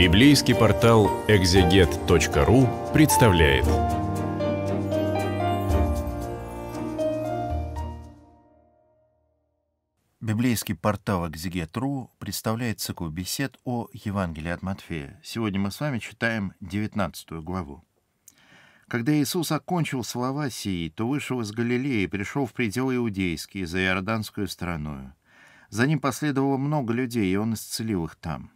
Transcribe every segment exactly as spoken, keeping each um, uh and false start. Библейский портал экзегет точка ру представляет. Библейский портал экзегет точка ру представляет цикл бесед о Евангелии от Матфея. Сегодня мы с вами читаем девятнадцатую главу. «Когда Иисус окончил слова сии, то вышел из Галилеи и пришел в пределы иудейские, за Иорданскую страною. За ним последовало много людей, и он исцелил их там.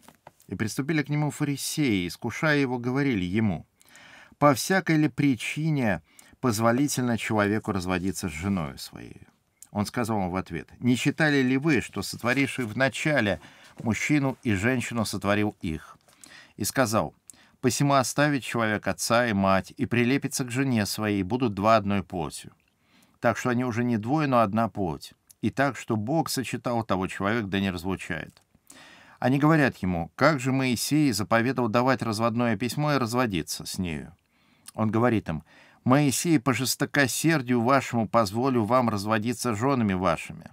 И приступили к нему фарисеи, искушая его, говорили ему: по всякой ли причине позволительно человеку разводиться с женою своей? Он сказал им в ответ: не считали ли вы, что сотворивший вначале мужчину и женщину сотворил их? И сказал: посему оставит человек отца и мать, и прилепится к жене своей, будут два одной плотью. Так что они уже не двое, но одна плоть. И так, что Бог сочетал, того человек да не разлучает. Они говорят ему: как же Моисей заповедал давать разводное письмо и разводиться с нею? Он говорит им: Моисей по жестокосердию вашему позволю вам разводиться с женами вашими.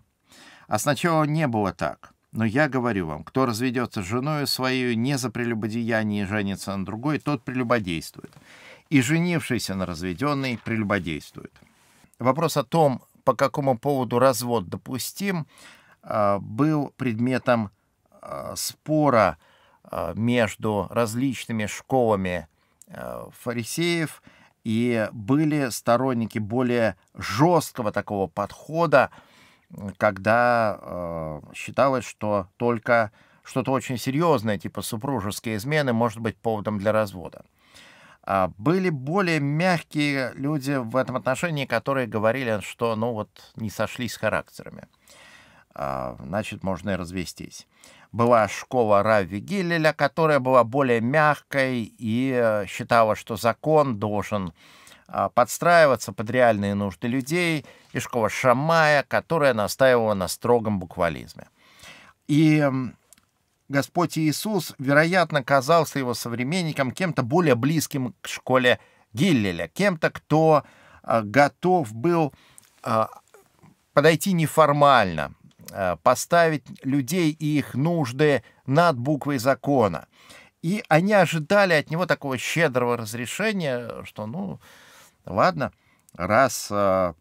А сначала не было так. Но я говорю вам, кто разведется с женою своей не за прелюбодеяние и женится на другой, тот прелюбодействует. И женившийся на разведенной прелюбодействует». Вопрос о том, по какому поводу развод допустим, был предметом спора между различными школами фарисеев, и были сторонники более жесткого такого подхода, когда считалось, что только что-то очень серьезное, типа супружеские измены, может быть поводом для развода. Были более мягкие люди в этом отношении, которые говорили, что ну вот не сошлись с характерами, значит, можно и развестись. Была школа Рави Гиллеля, которая была более мягкой и считала, что закон должен подстраиваться под реальные нужды людей, и школа Шамая, которая настаивала на строгом буквализме. И Господь Иисус, вероятно, казался его современником, кем-то более близким к школе Гиллеля, кем-то, кто готов был подойти неформально, поставить людей и их нужды над буквой закона. И они ожидали от него такого щедрого разрешения, что, ну, ладно, раз э,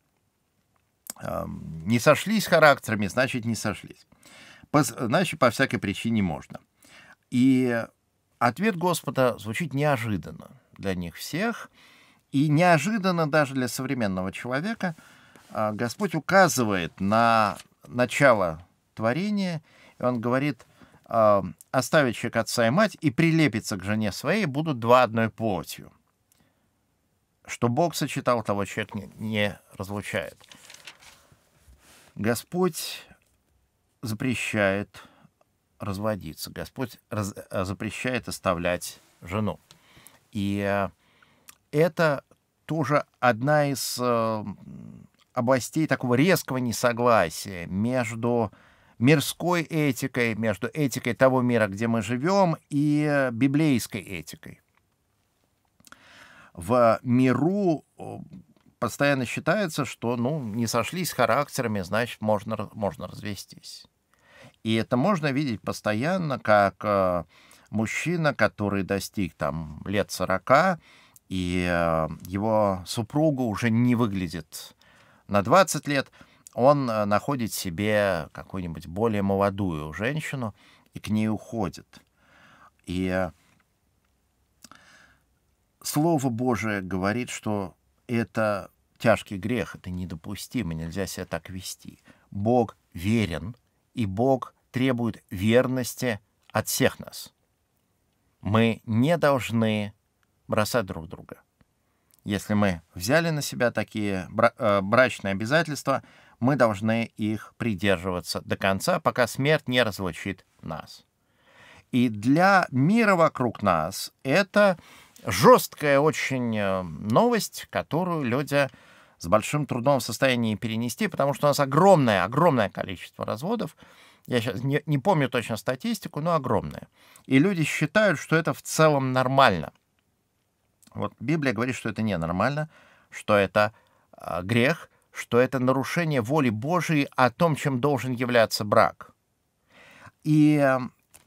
э, не сошлись характерами, значит, не сошлись. По, значит, по всякой причине можно. И ответ Господа звучит неожиданно для них всех, и неожиданно даже для современного человека. э, Господь указывает на начало творения, и он говорит: э, оставит человек отца и мать, и прилепится к жене своей, будут два одной плотью. Что Бог сочетал, того человек не, не разлучает. Господь запрещает разводиться. Господь раз, запрещает оставлять жену. И это тоже одна из э, областей такого резкого несогласия между мирской этикой, между этикой того мира, где мы живем, и библейской этикой. В миру постоянно считается, что ну, не сошлись характерами, значит, можно, можно развестись. И это можно видеть постоянно, как мужчина, который достиг там лет сорока, и его супруга уже не выглядит на двадцать лет, он находит себе какую-нибудь более молодую женщину и к ней уходит. И Слово Божие говорит, что это тяжкий грех, это недопустимо, нельзя себя так вести. Бог верен, и Бог требует верности от всех нас. Мы не должны бросать друг друга. Если мы взяли на себя такие брачные обязательства, мы должны их придерживаться до конца, пока смерть не разлучит нас. И для мира вокруг нас это жесткая очень новость, которую люди с большим трудом в состоянии перенести, потому что у нас огромное, огромное количество разводов. Я сейчас не, не помню точно статистику, но огромное. И люди считают, что это в целом нормально. Вот Библия говорит, что это ненормально, что это грех, что это нарушение воли Божией о том, чем должен являться брак. И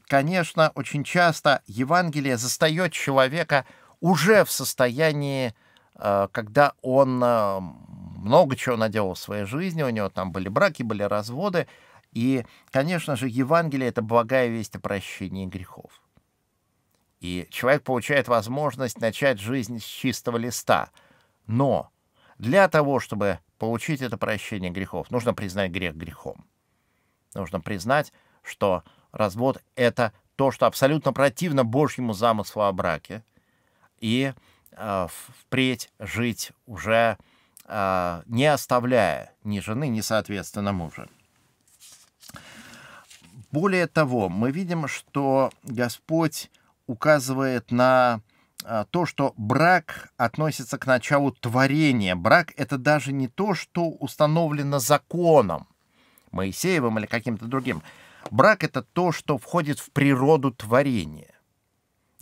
конечно, очень часто Евангелие застает человека уже в состоянии, когда он много чего наделал в своей жизни, у него там были браки, были разводы. И, конечно же, Евангелие — это благая весть о прощении грехов. И человек получает возможность начать жизнь с чистого листа. Но для того, чтобы получить это прощение грехов, нужно признать грех грехом. Нужно признать, что развод — это то, что абсолютно противно Божьему замыслу о браке. И э, впредь жить уже э, не оставляя ни жены, ни, соответственно, мужа. Более того, мы видим, что Господь указывает на то, что брак относится к началу творения. Брак — это даже не то, что установлено законом Моисеевым или каким-то другим. Брак — это то, что входит в природу творения.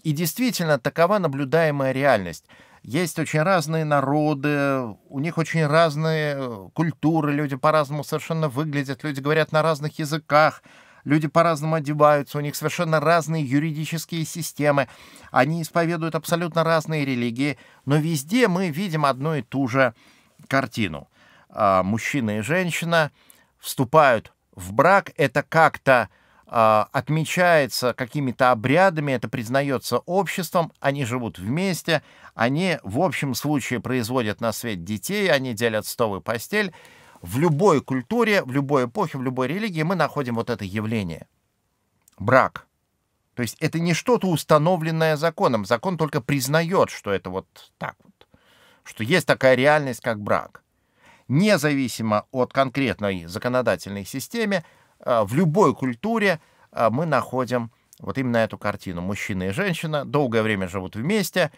И действительно, такова наблюдаемая реальность. Есть очень разные народы, у них очень разные культуры, люди по-разному совершенно выглядят, люди говорят на разных языках. Люди по-разному одеваются, у них совершенно разные юридические системы, они исповедуют абсолютно разные религии, но везде мы видим одну и ту же картину. Мужчина и женщина вступают в брак, это как-то отмечается какими-то обрядами, это признается обществом, они живут вместе, они в общем случае производят на свет детей, они делят стол и постель. В любой культуре, в любой эпохе, в любой религии мы находим вот это явление. Брак. То есть это не что-то установленное законом. Закон только признает, что это вот так вот. Что есть такая реальность, как брак. Независимо от конкретной законодательной системы, в любой культуре мы находим вот именно эту картину. Мужчина и женщина долгое время живут вместе,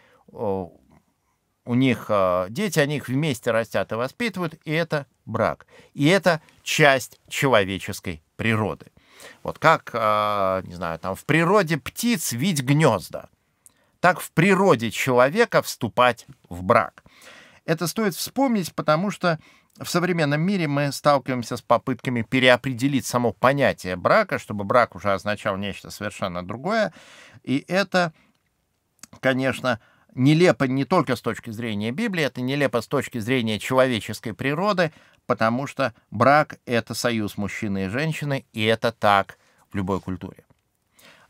у них дети, они их вместе растят и воспитывают, и это брак. И это часть человеческой природы. Вот как, не знаю, там в природе птиц вить гнезда, так в природе человека вступать в брак. Это стоит вспомнить, потому что в современном мире мы сталкиваемся с попытками переопределить само понятие брака, чтобы брак уже означал нечто совершенно другое. И это, конечно, нелепо не только с точки зрения Библии, это нелепо с точки зрения человеческой природы, потому что брак — это союз мужчины и женщины, и это так в любой культуре.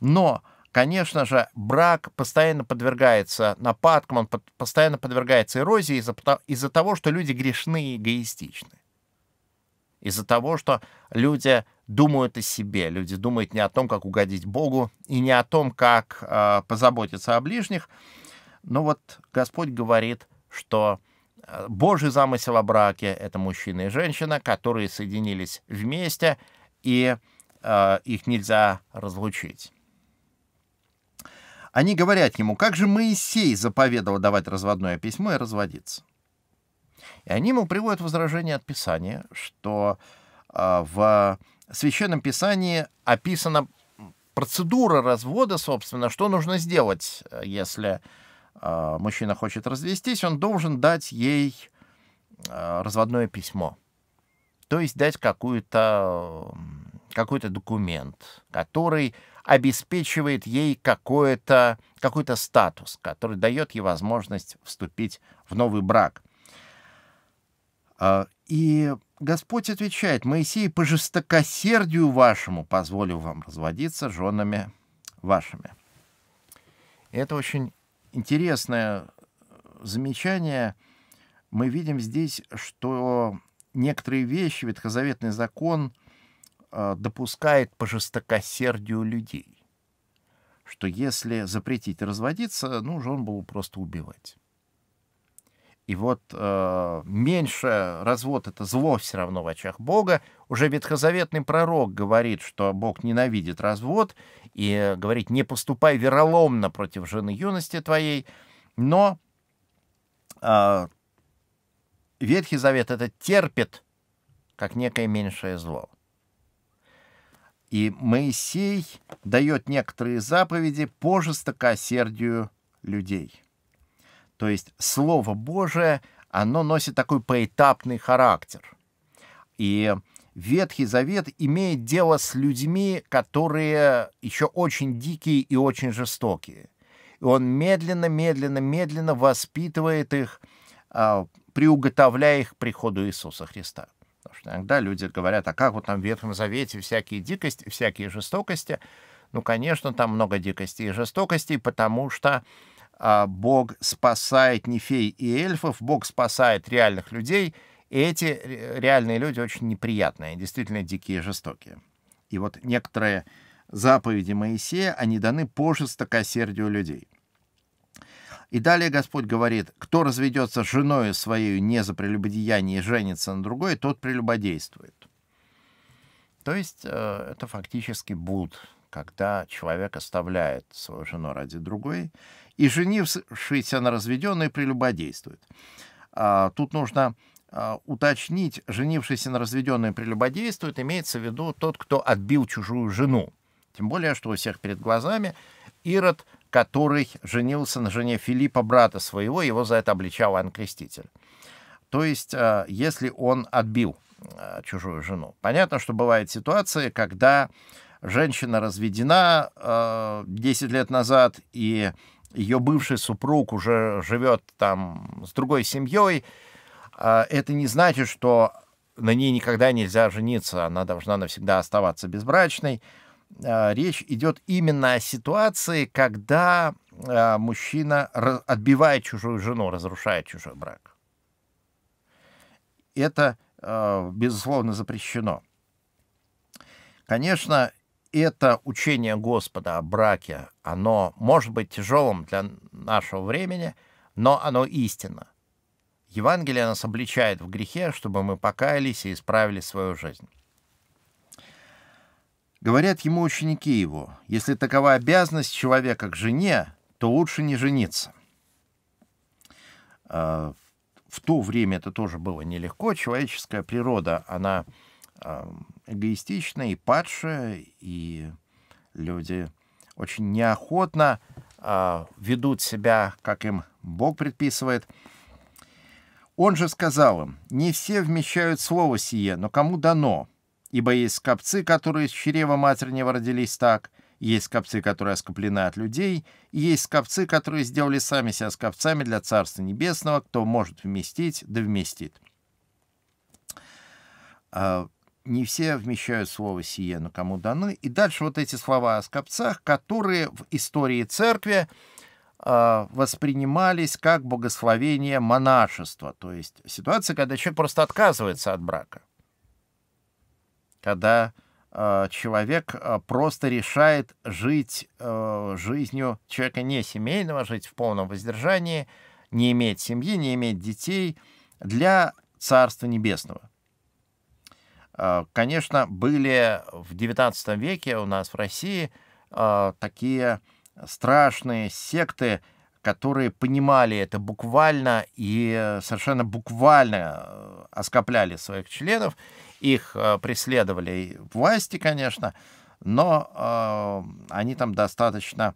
Но, конечно же, брак постоянно подвергается нападкам, он постоянно подвергается эрозии из-за из-за того, что люди грешны и эгоистичны. Из-за того, что люди думают о себе, люди думают не о том, как угодить Богу, и не о том, как э, позаботиться о ближних. Но вот Господь говорит, что Божий замысел о браке — это мужчина и женщина, которые соединились вместе, и э, их нельзя разлучить. Они говорят ему: как же Моисей заповедовал давать разводное письмо и разводиться? И они ему приводят возражение от Писания, что э, в Священном Писании описана процедура развода, собственно, что нужно сделать, если мужчина хочет развестись, он должен дать ей разводное письмо. То есть дать какую-то, какой-то документ, который обеспечивает ей какой-то, какой-то статус, который дает ей возможность вступить в новый брак. И Господь отвечает: Моисей по жестокосердию вашему позволил вам разводиться женами вашими. Это очень интересное замечание. Мы видим здесь, что некоторые вещи ветхозаветный закон допускает по жестокосердию людей. Что если запретить разводиться, ну, жен было просто убивать. И вот э, меньше развод — это зло все равно в очах Бога. Уже ветхозаветный пророк говорит, что Бог ненавидит развод, и говорит: не поступай вероломно против жены юности твоей. Но э, Ветхий Завет это терпит как некое меньшее зло. И Моисей дает некоторые заповеди по жестокосердию людей. То есть Слово Божие, оно носит такой поэтапный характер. И Ветхий Завет имеет дело с людьми, которые еще очень дикие и очень жестокие. И он медленно, медленно, медленно воспитывает их, приуготовляя их к приходу Иисуса Христа. Потому что иногда люди говорят, а как вот там в Ветхом Завете всякие дикости, всякие жестокости? Ну, конечно, там много дикостей и жестокостей, потому что Бог спасает не фей и эльфов, Бог спасает реальных людей. И эти реальные люди очень неприятные, действительно дикие и жестокие. И вот некоторые заповеди Моисея, они даны по жестокосердию людей. И далее Господь говорит, кто разведется с женою своей не за прелюбодеяние и женится на другой, тот прелюбодействует. То есть это фактически блуд, когда человек оставляет свою жену ради другой, и, женившийся на разведенной, прелюбодействует. Тут нужно уточнить, женившийся на разведенной прелюбодействует, имеется в виду тот, кто отбил чужую жену. Тем более, что у всех перед глазами Ирод, который женился на жене Филиппа, брата своего, его за это обличал Иоанн Креститель. То есть, если он отбил чужую жену. Понятно, что бывают ситуации, когда женщина разведена десять лет назад, и ее бывший супруг уже живет там с другой семьей. Это не значит, что на ней никогда нельзя жениться, она должна навсегда оставаться безбрачной. Речь идет именно о ситуации, когда мужчина отбивает чужую жену, разрушает чужой брак. Это, безусловно, запрещено. Конечно, это учение Господа о браке, оно может быть тяжелым для нашего времени, но оно истинно. Евангелие нас обличает в грехе, чтобы мы покаялись и исправили свою жизнь. Говорят ему ученики его, если такова обязанность человека к жене, то лучше не жениться. В то время это тоже было нелегко. Человеческая природа, она эгоистична и падшая, и люди очень неохотно ведут себя, как им Бог предписывает. Он же сказал им, не все вмещают слово сие, но кому дано, ибо есть скопцы, которые из чрева матернего родились так, есть скопцы, которые оскоплены от людей, и есть скопцы, которые сделали сами себя скопцами для Царства Небесного, кто может вместить, да вместит. Не все вмещают слово сие, но кому дано. И дальше вот эти слова о скопцах, которые в истории церкви воспринимались как богословение монашества. То есть ситуация, когда человек просто отказывается от брака. Когда э, человек просто решает жить э, жизнью человека не семейного, жить в полном воздержании, не иметь семьи, не иметь детей для Царства Небесного. Э, конечно, были в девятнадцатом веке у нас в России э, такие страшные секты, которые понимали это буквально и совершенно буквально оскопляли своих членов. Их преследовали власти, конечно, но э, они там достаточно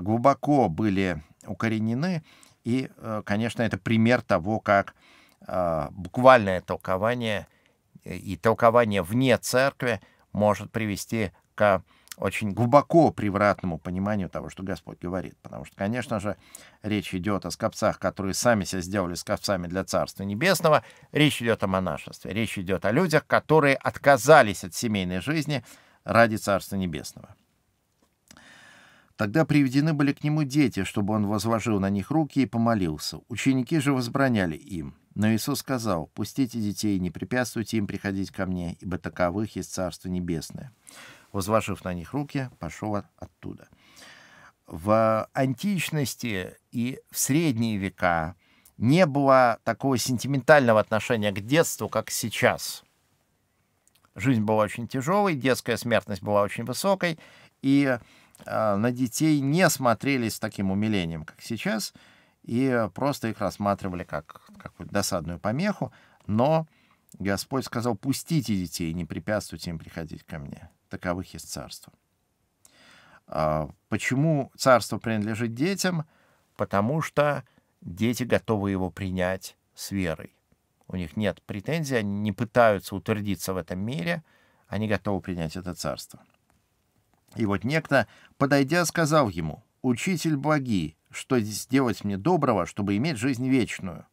глубоко были укоренены. И, э, конечно, это пример того, как э, буквальное толкование и толкование вне церкви может привести к очень глубоко превратному пониманию того, что Господь говорит. Потому что, конечно же, речь идет о скопцах, которые сами себя сделали скопцами для Царства Небесного. Речь идет о монашестве. Речь идет о людях, которые отказались от семейной жизни ради Царства Небесного. Тогда приведены были к нему дети, чтобы он возложил на них руки и помолился. Ученики же возбраняли им. Но Иисус сказал, «Пустите детей, не препятствуйте им приходить ко мне, ибо таковых есть Царство Небесное». Возложив на них руки, пошел оттуда. В античности и в средние века не было такого сентиментального отношения к детству, как сейчас. Жизнь была очень тяжелой, детская смертность была очень высокой, и э, на детей не смотрелись с таким умилением, как сейчас, и просто их рассматривали как какую-то досадную помеху. Но Господь сказал, «Пустите детей, не препятствуйте им приходить ко мне». Таковых есть царство. Почему царство принадлежит детям? Потому что дети готовы его принять с верой. у них нет претензий, они не пытаются утвердиться в этом мире, они готовы принять это царство. И вот некто, подойдя, сказал ему: «Учитель благий, что сделать мне доброго, чтобы иметь жизнь вечную?»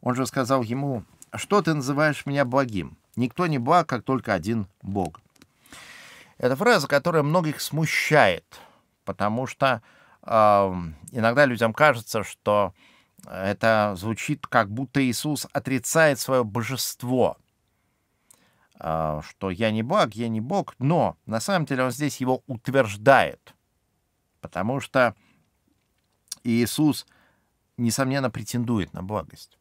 Он же сказал ему: «Что ты называешь меня благим? Никто не благ, как только один Бог». Это фраза, которая многих смущает, потому что э, иногда людям кажется, что это звучит, как будто Иисус отрицает свое божество, э, что «я не благ, я не Бог», но на самом деле он здесь его утверждает, потому что Иисус, несомненно, претендует на благость.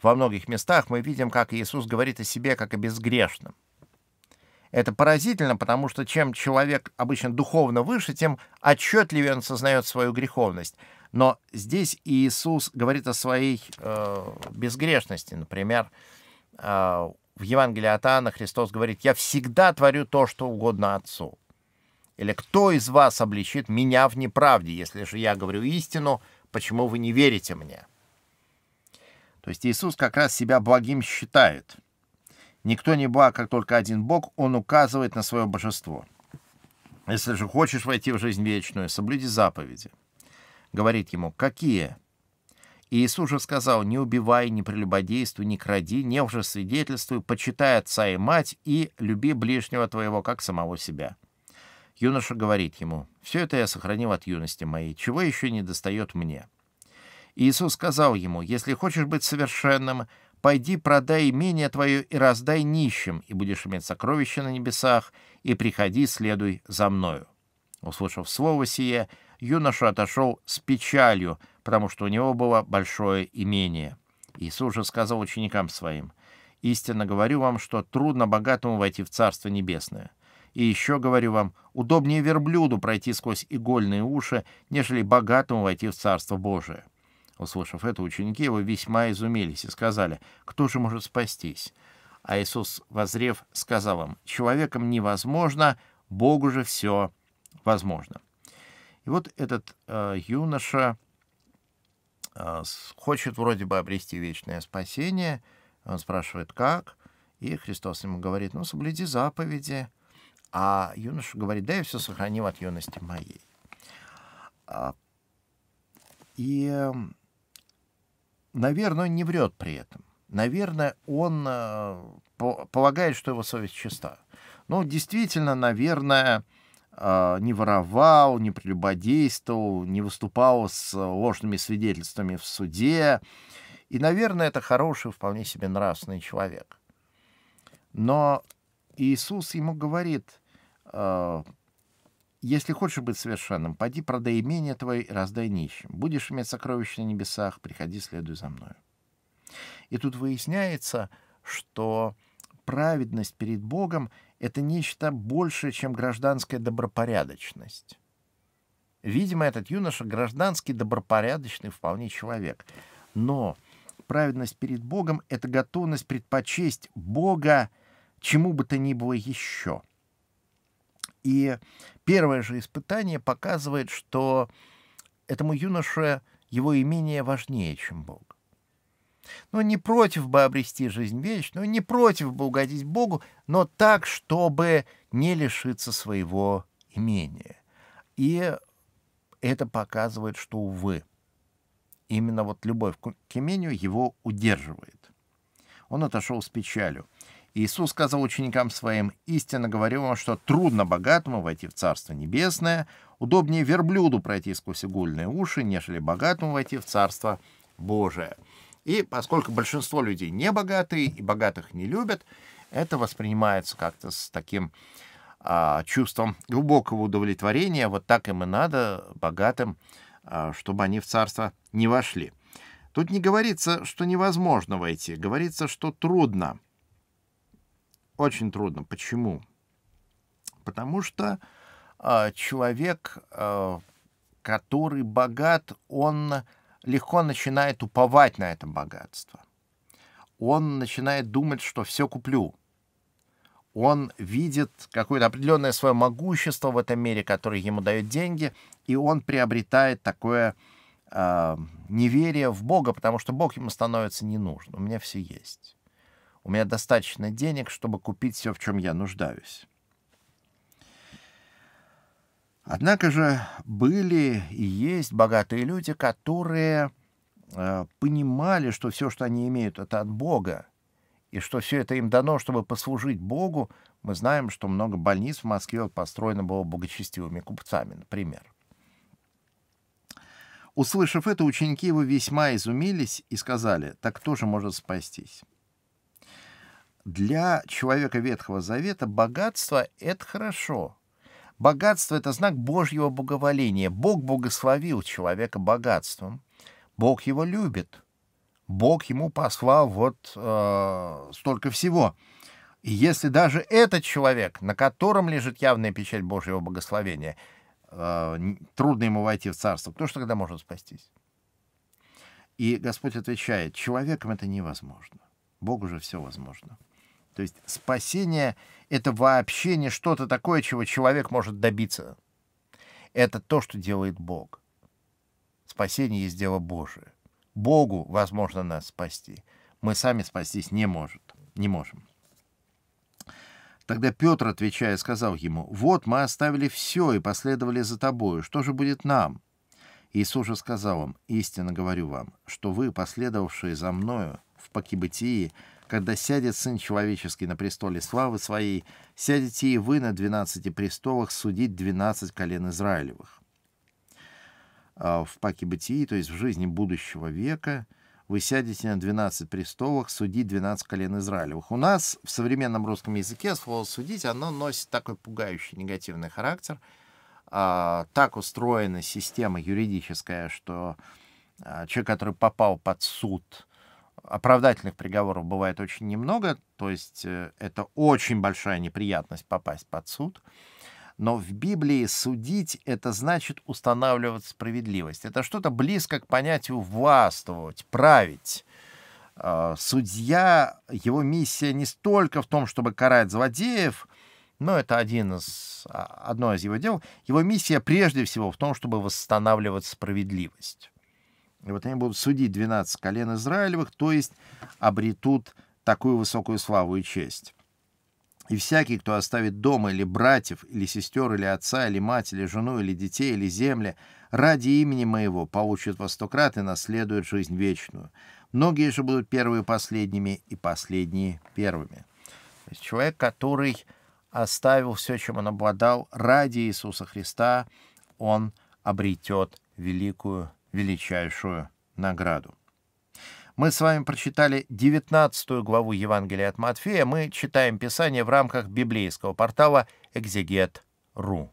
Во многих местах мы видим, как Иисус говорит о себе как о безгрешном. Это поразительно, потому что чем человек обычно духовно выше, тем отчетливее он сознает свою греховность. Но здесь Иисус говорит о своей э, безгрешности. Например, э, в Евангелии от Иоанна Христос говорит: «Я всегда творю то, что угодно Отцу». Или: «Кто из вас обличит меня в неправде? Если же я говорю истину, почему вы не верите мне?» То есть Иисус как раз себя благим считает. Никто не благ, как только один Бог, он указывает на свое божество. «Если же хочешь войти в жизнь вечную, соблюди заповеди». Говорит ему: «Какие?» И Иисус же сказал: «Не убивай, не прелюбодействуй, не кради, не лжесвидетельствуй, почитай отца и мать и люби ближнего твоего, как самого себя». Юноша говорит ему: «Все это я сохранил от юности моей, чего еще не достает мне?» Иисус сказал ему: «Если хочешь быть совершенным, пойди, продай имение твое и раздай нищим, и будешь иметь сокровища на небесах, и приходи, следуй за мною». Услышав слово сие, юноша отошел с печалью, потому что у него было большое имение. Иисус же сказал ученикам своим: «Истинно говорю вам, что трудно богатому войти в Царство Небесное. И еще говорю вам, удобнее верблюду пройти сквозь игольные уши, нежели богатому войти в Царство Божие». Услышав это, ученики его весьма изумились и сказали: «Кто же может спастись?» А Иисус, воззрев, сказал им: «Человеком невозможно, Богу же все возможно». И вот этот э, юноша э, хочет вроде бы обрести вечное спасение. Он спрашивает: «Как?» И Христос ему говорит: «Ну, соблюди заповеди». А юноша говорит: «Да, я все сохранил от юности моей». И... Наверное, он не врет при этом. Наверное, он полагает, что его совесть чиста. Ну, действительно, наверное, не воровал, не прелюбодействовал, не выступал с ложными свидетельствами в суде. И, наверное, это хороший, вполне себе нравственный человек. Но Иисус ему говорит: «Если хочешь быть совершенным, пойди, продай имение твое и раздай нищим. Будешь иметь сокровища на небесах, приходи, следуй за мною». И тут выясняется, что праведность перед Богом — это нечто большее, чем гражданская добропорядочность. Видимо, этот юноша гражданский, добропорядочный вполне человек. Но праведность перед Богом — это готовность предпочесть Бога чему бы то ни было еще. И первое же испытание показывает, что этому юноше его имение важнее, чем Бог. Но не против бы обрести жизнь вечную, не против бы угодить Богу, но так, чтобы не лишиться своего имения. И это показывает, что, увы, именно вот любовь к имению его удерживает. Он отошел с печалью. Иисус сказал ученикам своим: «Истинно говорю вам, что трудно богатому войти в Царство Небесное, удобнее верблюду пройти сквозь игольные уши, нежели богатому войти в Царство Божие». И поскольку большинство людей не богатые и богатых не любят, это воспринимается как-то с таким а, чувством глубокого удовлетворения. Вот так им и надо, богатым, а, чтобы они в Царство не вошли. Тут не говорится, что невозможно войти, говорится, что трудно. Очень трудно. Почему? Потому что э, человек, э, который богат, он легко начинает уповать на это богатство. Он начинает думать, что все куплю. Он видит какое-то определенное свое могущество в этом мире, которое ему дает деньги, и он приобретает такое э, неверия в Бога, потому что Бог ему становится не нужен. У меня все есть. У меня достаточно денег, чтобы купить все, в чем я нуждаюсь. Однако же были и есть богатые люди, которые э, понимали, что все, что они имеют, это от Бога, и что все это им дано, чтобы послужить Богу. Мы знаем, что много больниц в Москве построено было благочестивыми купцами, например. Услышав это, ученики его весьма изумились и сказали: «Так кто же может спастись?» Для человека Ветхого Завета богатство — это хорошо. Богатство — это знак Божьего благоволения. Бог благословил человека богатством. Бог его любит. Бог ему послал вот э, столько всего. И если даже этот человек, на котором лежит явная печать Божьего благословения, трудно ему войти в царство, кто же тогда может спастись? И Господь отвечает: человеком это невозможно. Богу же все возможно. То есть спасение — это вообще не что-то такое, чего человек может добиться. Это то, что делает Бог. Спасение есть дело Божие. Богу возможно нас спасти. Мы сами спастись не может, не можем. Тогда Петр, отвечая, сказал ему: «Вот мы оставили все и последовали за тобою. Что же будет нам?» Иисус же сказал им: «Истинно говорю вам, что вы, последовавшие за мною в покибытии, когда сядет Сын Человеческий на престоле славы своей, сядете и вы на двенадцати престолах судить двенадцать колен Израилевых». В покибытии, то есть в жизни будущего века, вы сядете на двенадцати престолах судить двенадцать колен Израилевых. У нас в современном русском языке слово «судить» оно носит такой пугающий негативный характер. Так устроена система юридическая, что человек, который попал под суд, оправдательных приговоров бывает очень немного, то есть это очень большая неприятность попасть под суд. Но в Библии судить — это значит устанавливать справедливость. Это что-то близко к понятию «властвовать», «править». Судья, его миссия не столько в том, чтобы карать злодеев, но это один из, одно из его дел. Его миссия прежде всего в том, чтобы восстанавливать справедливость. И вот они будут судить двенадцать колен Израилевых, то есть обретут такую высокую славу и честь. «И всякий, кто оставит дома или братьев, или сестер, или отца, или мать, или жену, или детей, или земли, ради имени моего получит во сто крат и наследует жизнь вечную. Многие же будут первые последними, и последние первыми». То есть человек, который оставил все, чем он обладал, ради Иисуса Христа, он обретет великую, величайшую награду. Мы с вами прочитали девятнадцатую главу Евангелия от Матфея. Мы читаем Писание в рамках библейского портала exeget точка ру.